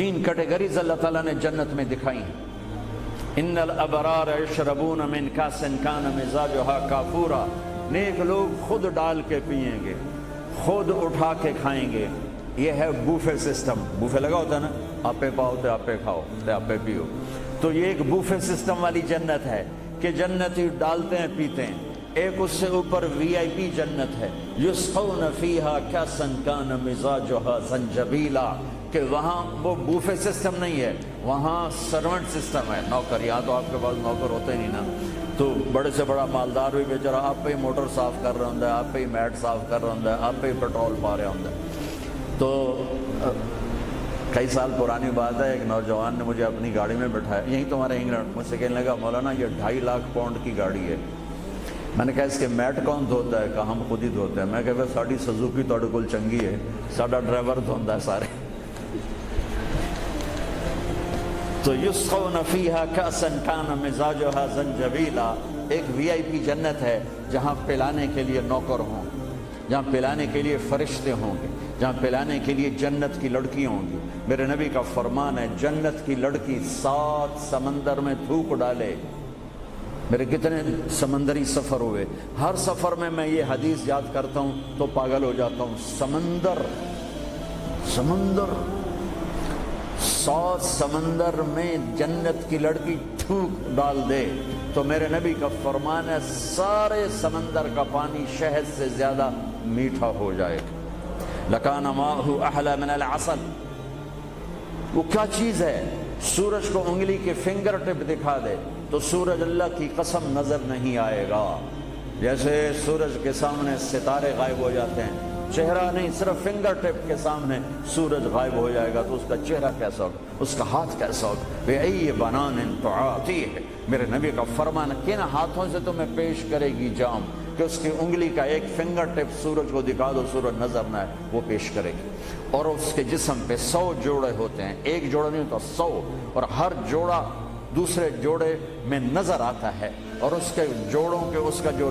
तीन कैटेगरीज अल्लाह ताला ने जन्नत में दिखाई हैं। इन्नल अबरार यशरबून मिन कासिन कान मिजाजुहा काफूरा, नेक लोग खुद डाल के पिएंगे, खुद उठा के खाएंगे। ये है बूफे सिस्टम। बूफे लगा होता है ना, आपे पाओ तो आपे खाओ तो आपे पियो। तो ये एक बूफे सिस्टम वाली जन्नत है कि जन्नत ही डालते हैं पीते हैं। एक उससे ऊपर वीआईपी जन्नत है, युस्कौन फीहा कासन कान मिजाजुहा ज़ंजबीला, कि वहाँ वो बूफे सिस्टम नहीं है, वहाँ सर्वेंट सिस्टम है, नौकर। यहाँ तो आपके पास नौकर होते नहीं ना, तो बड़े से बड़ा मालदार भी बेचारा आप ही मोटर साफ कर रहा होता है, आप ही मैट साफ कर रहा होता है, आप ही पेट्रोल पा रहा होता है। तो कई साल पुरानी बात है, एक नौजवान ने मुझे अपनी गाड़ी में बिठाया, यहीं तुम्हारे इंग्लैंड। मुझसे कहने लगा, मौलाना ये 2.5 लाख पाउंड की गाड़ी है। मैंने कहा, इसके मैट कौन धोता है? कहा, हम खुद ही धोते हैं। मैं कहा, साड़ी सुजुकी थोड़े कोल चंगी है, साडा ड्राइवर धोंदा है सारे। तो युस्कौन फीहा कासन कान मिजाजुहा ज़ंजबीला, एक वीआईपी जन्नत है जहाँ पिलाने के लिए नौकर हों, जहाँ पिलाने के लिए फरिश्ते होंगे, जहाँ पिलाने के लिए जन्नत की लड़कियाँ होंगी। मेरे नबी का फरमान है, जन्नत की लड़की 7 समंदर में थूक डाले। मेरे कितने समंदरी सफ़र हुए, हर सफ़र में मैं ये हदीस याद करता हूँ तो पागल हो जाता हूँ। समंदर 7 समंदर में जन्नत की लड़की थूक डाल दे, तो मेरे नबी का फरमान है, सारे समंदर का पानी शहद से ज़्यादा मीठा हो जाए। लकान माहू अहला मिनल असल, वो क्या चीज़ है? सूरज को उंगली के फिंगर टिप दिखा दे तो सूरज अल्लाह की कसम नज़र नहीं आएगा। जैसे सूरज के सामने सितारे गायब हो जाते हैं, चेहरा नहीं, सिर्फ फिंगर टिप के सामने सूरज गायब हो जाएगा, तो उसका चेहरा कैसा होगा, उसका हाथ कैसा होगा? वे ये बनाने तो आती है। मेरे नबी का फरमान, किन हाथों से तुम्हें पेश करेगी जाम, कि उसकी उंगली का एक फिंगर टिप सूरज को दिखा दो, सूरज नजर न आए, वो पेश करेगी। और उसके जिस्म पे 100 जोड़े होते हैं, एक जोड़ा नहीं होता, 100, और हर जोड़ा दूसरे जोड़े में नज़र आता है। और उसके जोड़ों के उसका जो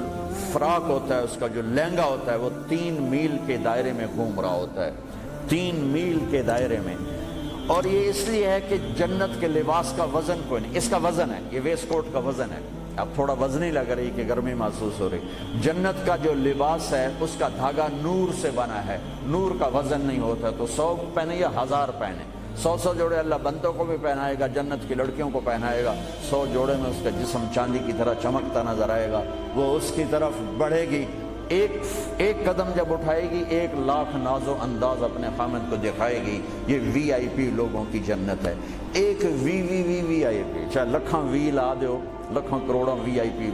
फ्राक होता है, उसका जो लहंगा होता है, वो 3 मील के दायरे में घूम रहा होता है, 3 मील के दायरे में। और ये इसलिए है कि जन्नत के लिबास का वज़न कोई नहीं, इसका वज़न है, ये वेस्ट कोट का वज़न है। अब थोड़ा वज़न ही लग रही कि गर्मी महसूस हो रही। जन्नत का जो लिबास है, उसका धागा नूर से बना है, नूर का वज़न नहीं होता। तो 100 पहने या 1000 पहने, 100 जोड़े अल्लाह बंदों को भी पहनाएगा, जन्नत की लड़कियों को पहनाएगा। 100 जोड़े में उसका जिस्म चांदी की तरह चमकता नजर आएगा, वो उसकी तरफ बढ़ेगी। एक कदम जब उठाएगी, 1 लाख नाजो अंदाज अपने खामद को दिखाएगी। ये वीआईपी लोगों की जन्नत है। एक V V V V I P, चाहे लखों वी ला दो, लखों करोड़ों वी आई पी।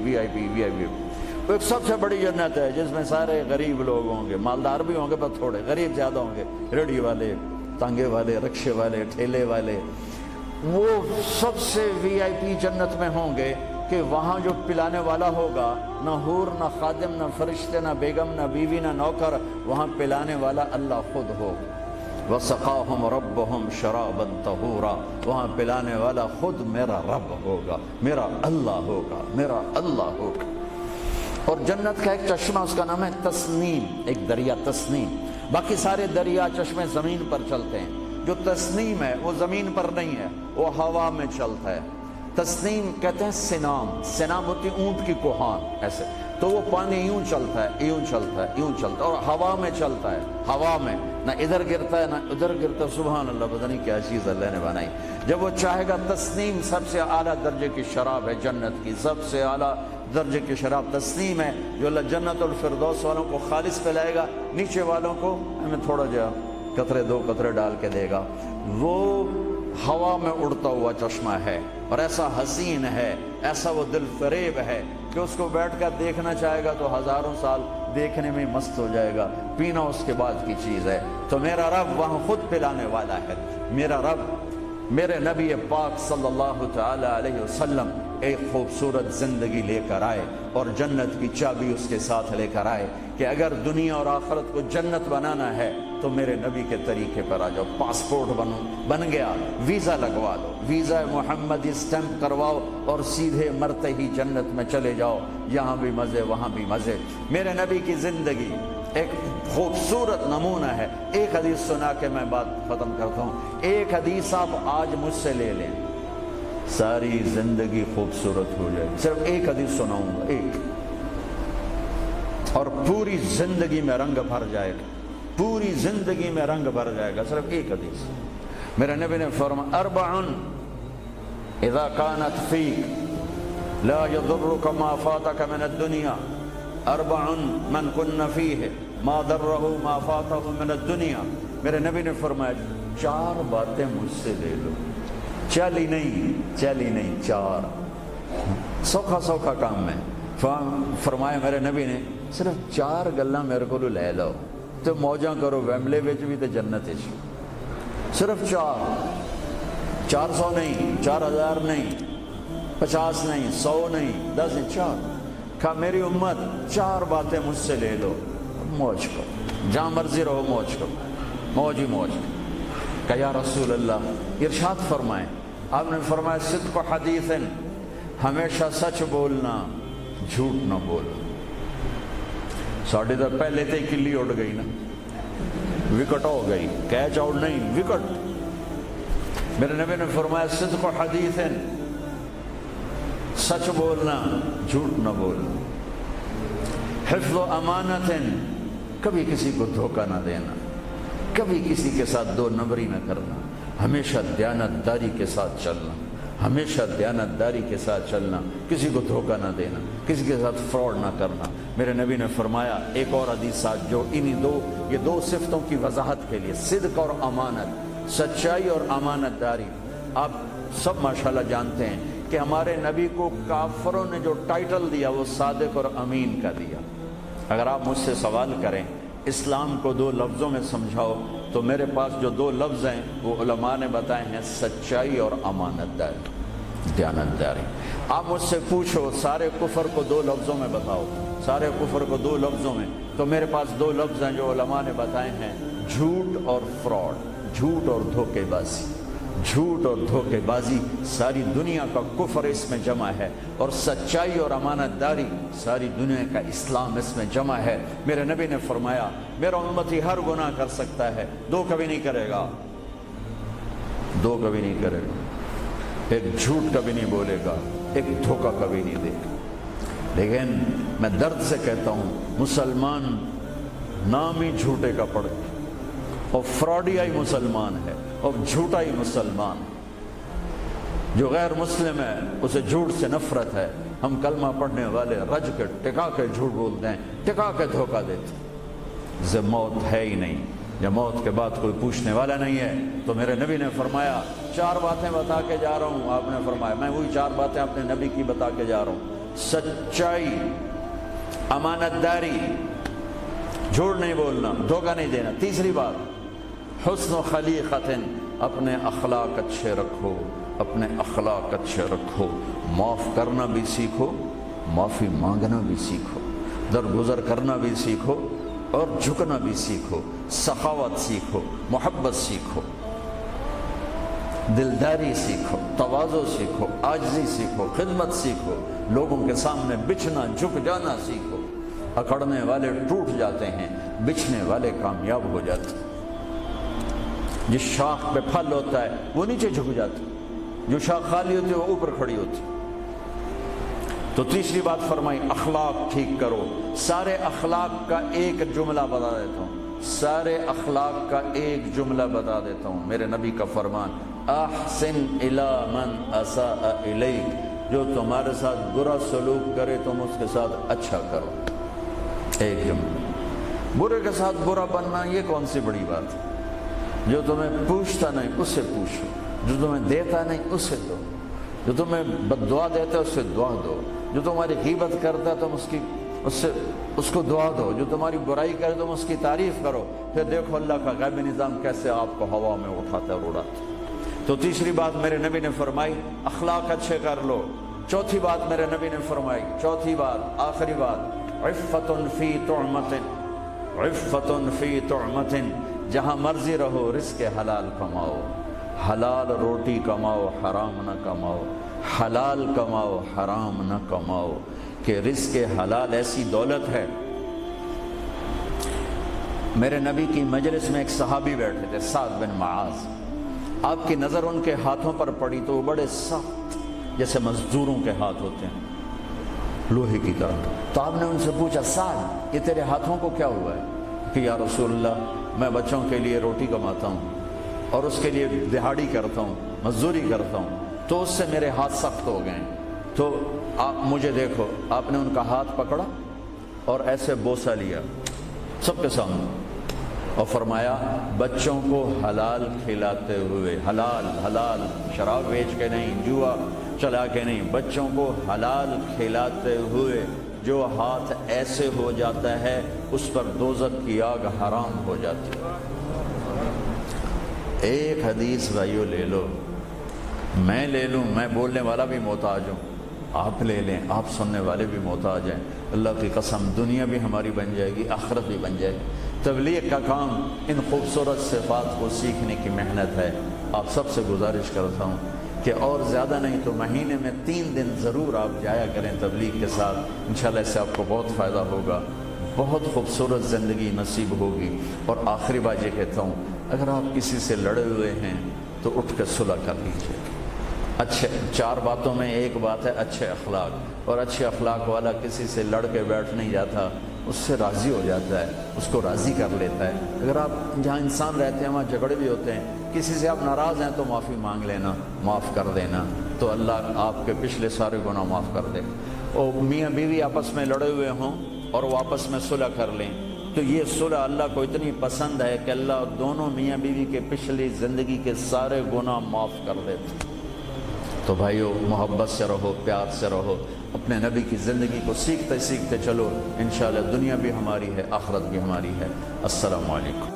तो एक सबसे बड़ी जन्नत है जिसमें सारे गरीब लोग होंगे, मालदार भी होंगे पर थोड़े, गरीब ज़्यादा होंगे, रेडी वाले, तांगे वाले, रक्शे वाले, ठेले वाले, वो सबसे वीआईपी जन्नत में होंगे। कि वहाँ जो पिलाने वाला होगा, ना हूर, ना खादिम, ना फरिश्ते, ना बेगम, ना बीवी, ना नौकर, वहाँ पिलाने वाला अल्लाह खुद होगा। वसक़ाहुम रब्बुहुम शराबन तहूरा, वहाँ पिलाने वाला खुद मेरा रब होगा, मेरा अल्लाह होगा, मेरा अल्लाह होगा। और जन्नत का एक चश्मा, उसका नाम है तस्नीम, एक दरिया तस्नीम। बाकी सारे दरिया चश्मे ज़मीन पर चलते हैं, जो तस्नीम है वो ज़मीन पर नहीं है, वो हवा में चलता है। तस्नीम कहते हैं सिनाम, सिनाम होती ऊँट की कुहान, ऐसे। तो वो पानी यूँ चलता है, यूँ चलता है, यूँ चलता है, और हवा में चलता है, हवा में, ना इधर गिरता है ना उधर गिरता। सुभान अल्लाह, पता नहीं क्या चीज़ अल्लाह ने बनाई। जब वो चाहेगा, तस्नीम सबसे आला दर्जे की शराब है, जन्नत की सबसे आला दर्जे की शराब तस्नीम है, जो अल्लाह जन्नतुल फिरदौस वालों को खालिस पिलाएगा, नीचे वालों को हमें थोड़ा जा कतरे 2 कतरे डाल के देगा। वो हवा में उड़ता हुआ चश्मा है, और ऐसा हसीन है, ऐसा वो दिल फरेब है कि उसको बैठ कर देखना चाहेगा तो 1000 साल देखने में मस्त हो जाएगा। पीना उसके बाद की चीज़ है। तो मेरा रब वहाँ खुद पिलाने वाला है। मेरा रब, मेरे नबी पाक सल्लल्लाहु अलैहि वसल्लम एक खूबसूरत ज़िंदगी लेकर आए, और जन्नत की चाबी उसके साथ लेकर आए कि अगर दुनिया और आखरत को जन्नत बनाना है तो मेरे नबी के तरीके पर आ जाओ। पासपोर्ट बन गया, वीज़ा लगवा दो, वीज़ा मोहम्मदी स्टैंप करवाओ और सीधे मरते ही जन्नत में चले जाओ। यहाँ भी मज़े, वहाँ भी मज़े। मेरे नबी की ज़िंदगी एक खूबसूरत नमूना है। एक हदीस सुना के मैं बात ख़त्म करता हूँ। एक हदीस आप आज मुझसे ले लें, सारी जिंदगी खूबसूरत हो जाएगी। सिर्फ एक हदीस सुनाऊंगा, एक, और पूरी जिंदगी में रंग भर जाएगा, पूरी जिंदगी में रंग भर जाएगा। सिर्फ एक हदीस। मेरे नबी ने फरमाया, अरबअन इज़ा कानत फीक ला यदुर्रुक मा फातक मिन अद-दुनिया अरबअन मन कुन्न फीह मा दर्रहु मा फातहु मिन अद-दुनिया। मेरे नबी ने फरमाया, चार बातें मुझसे ले लो, चली नहीं चार, सौखा सौखा काम है। फरमाया मेरे नबी ने, सिर्फ चार गल्ला मेरे को ले लो तो मौजा करो, वैमले विच भी तो जन्नत इच। सिर्फ चार, 400 नहीं, 4000 नहीं, 50 नहीं, 100 नहीं, 10 नहीं, चार। कहा मेरी उम्मत चार बातें मुझसे ले लो, मौज करो, जहाँ मर्जी रहो मौज करो, मौज ही मौज। कहा या रसूल अल्लाह, इरशाद फरमाए, आपने फरमाया सिद्क़ हदीसन, हमेशा सच बोलना, झूठ ना बोलना। साढ़े तो पहले तो ही किल्ली उड़ गई ना, विकेट हो गई, कैच आउट नहीं, विकेट। मेरे नबी ने फरमाया सिद्क़ हदीसन, सच बोलना, झूठ ना बोलना। हिफ्ज़ अमानतन, कभी किसी को धोखा ना देना, कभी किसी के साथ दो नंबरी ना करना, हमेशा दयानतदारी के साथ चलना, हमेशा दयानतदारी के साथ चलना, किसी को धोखा ना देना, किसी के साथ फ्रॉड ना करना। मेरे नबी ने फरमाया एक और हदीस साथ, जो इन्हीं दो, ये दो सिफ्तों की वजाहत के लिए, सिद्क और अमानत, सच्चाई और अमानतदारी। आप सब माशाल्लाह जानते हैं कि हमारे नबी को काफरों ने जो टाइटल दिया वो सादिक और अमीन का दिया। अगर आप मुझसे सवाल करें इस्लाम को दो लफ्ज़ों में समझाओ, तो मेरे पास जो दो लफ्ज़ हैं वो उलमा ने बताए हैं, सच्चाई और अमानतदारी, दयानतदारी। आप मुझसे पूछो सारे कुफर को दो लफ्ज़ों में बताओ, सारे कुफर को दो लफ्ज़ों में, तो मेरे पास दो लफ्ज़ हैं जो उलमा ने बताए हैं, झूठ और फ्रॉड, झूठ और धोखेबाजी। झूठ और धोखेबाजी सारी दुनिया का कुफर इसमें जमा है, और सच्चाई और अमानतदारी सारी दुनिया का इस्लाम इसमें जमा है। मेरे नबी ने फरमाया मेरा उम्मती हर गुनाह कर सकता है, दो कभी नहीं करेगा, दो कभी नहीं करेगा, एक झूठ कभी नहीं बोलेगा, एक धोखा कभी नहीं देगा। लेकिन मैं दर्द से कहता हूँ, मुसलमान नाम ही झूठे का पड़ गया, और फ्रॉडिया ही मुसलमान है, और झूठा ही मुसलमान। जो गैर मुस्लिम है उसे झूठ से नफरत है। हम कलमा पढ़ने वाले रज के टिका के झूठ बोलते हैं, टिका के धोखा देते हैं। जब मौत है ही नहीं, जब मौत के बाद कोई पूछने वाला नहीं है, तो मेरे नबी ने फरमाया चार बातें बता के जा रहा हूँ। आपने फरमाया मैं वही चार बातें अपने नबी की बता के जा रहा हूँ, सच्चाई, अमानतदारी, झूठ नहीं बोलना, धोखा नहीं देना। तीसरी बात हुस्न खलीक़तन, अपने अखलाक अच्छे रखो, अपने अखलाक अच्छे रखो, माफ़ करना भी सीखो, माफ़ी मांगना भी सीखो, दरगुजर करना भी सीखो, और झुकना भी सीखो, सखावत सीखो, मोहब्बत सीखो, दिलदारी सीखो, तवाज़ो सीखो, आजज़ी सीखो, खिदमत सीखो, लोगों के सामने बिछना झुक जाना सीखो। अकड़ने वाले टूट जाते हैं, बिछने वाले कामयाब हो जाते हैं। जिस शाख पे फल होता है वो नीचे झुक जाती, जो शाख खाली होती है वो ऊपर खड़ी होती। तो तीसरी बात फरमाई अखलाक ठीक करो। सारे अखलाक का एक जुमला बता देता हूँ, सारे अखलाक का एक जुमला बता देता हूँ। मेरे नबी का फरमान अहसिन इला मन असा इलैक, जो तुम्हारे साथ बुरा सलूक करे तुम उसके साथ अच्छा करो। एक जुमला, बुरे के साथ बुरा बनना ये कौन सी बड़ी बात है। जो तुम्हें पूछता नहीं उससे पूछो, जो तुम्हें देता नहीं उससे दो, जो तुम्हें बद्दुआ देता है उससे दुआ दो, जो तुम्हारी ग़ीबत करता है तुम उसकी उससे उसको दुआ दो, जो तुम्हारी बुराई करे तुम उसकी तारीफ़ करो। फिर देखो अल्लाह का ग़ैबी निज़ाम कैसे आपको हवा में उठाता और उड़ाता। तो तीसरी बात मेरे नबी ने फरमाई अखलाक अच्छे कर लो। चौथी बात मेरे नबी ने फरमाई, चौथी बात, आखिरी बात, इफ़्फ़तुन फ़ी तुअमतिन, इफ़्फ़तुन फ़ी तुअमतिन, जहाँ मर्जी रहो रिस्क हलाल कमाओ, हलाल रोटी कमाओ, हराम ना कमाओ, हलाल कमाओ, हराम ना कमाओ। कि रिस्क हलाल ऐसी दौलत है मेरे नबी की मजलिस में एक सहाबी बैठे थे साद बिन माज। आपकी नज़र उनके हाथों पर पड़ी तो वो बड़े सख्त जैसे मजदूरों के हाथ होते हैं, लोहे की तरह। तो आपने उनसे पूछा, साद ये तेरे हाथों को क्या हुआ है? कि या रसूलल्लाह, मैं बच्चों के लिए रोटी कमाता हूँ और उसके लिए दिहाड़ी करता हूँ, मजदूरी करता हूँ, तो उससे मेरे हाथ सख्त हो गए। तो आप मुझे देखो, आपने उनका हाथ पकड़ा और ऐसे बोसा लिया सबके सामने और फरमाया, बच्चों को हलाल खिलाते हुए, हलाल हलाल, शराब बेच के नहीं, जुआ चला के नहीं, बच्चों को हलाल खिलाते हुए जो हाथ ऐसे हो जाता है उस पर दोजख की आग हराम हो जाती है। एक हदीस भाइयों ले लो, मैं ले लूँ, मैं बोलने वाला भी मोहताज हूँ, आप ले लें, आप सुनने वाले भी मोहताज हैं। अल्लाह की कसम दुनिया भी हमारी बन जाएगी, आखिरत भी बन जाएगी। तबलीग का काम इन खूबसूरत सिफात को सीखने की मेहनत है। आप सबसे गुजारिश करता हूँ कि और ज़्यादा नहीं तो महीने में 3 दिन ज़रूर आप जाया करें तबलीग के साथ। इंशाल्लाह इससे आपको बहुत फ़ायदा होगा, बहुत खूबसूरत ज़िंदगी नसीब होगी। और आखिरी बात ये कहता हूँ, अगर आप किसी से लड़े हुए हैं तो उठ कर सुलह कर लीजिए। अच्छे 4 बातों में एक बात है अच्छे अखलाक, और अच्छे अखलाक वाला किसी से लड़ के बैठ नहीं जाता, उससे राज़ी हो जाता है, उसको राज़ी कर लेता है। अगर आप जहाँ इंसान रहते हैं वहाँ झगड़े भी होते हैं, किसी से आप नाराज़ हैं तो माफ़ी मांग लेना, माफ़ कर देना, तो अल्लाह आपके पिछले सारे गुनाह माफ़ कर दे। और मियाँ बीवी आपस में लड़े हुए हों और वो आपस में सुलह कर लें तो ये सुलह अल्लाह को इतनी पसंद है कि अल्लाह दोनों मियाँ बीवी के पिछली ज़िंदगी के सारे गुनाह माफ़ कर देते। तो भाइयों, मोहब्बत से रहो, प्यार से रहो, अपने नबी की ज़िंदगी को सीखते सीखते चलो। इंशाअल्लाह दुनिया भी हमारी है, आखिरत भी हमारी है। अस्सलाम वालेकुम।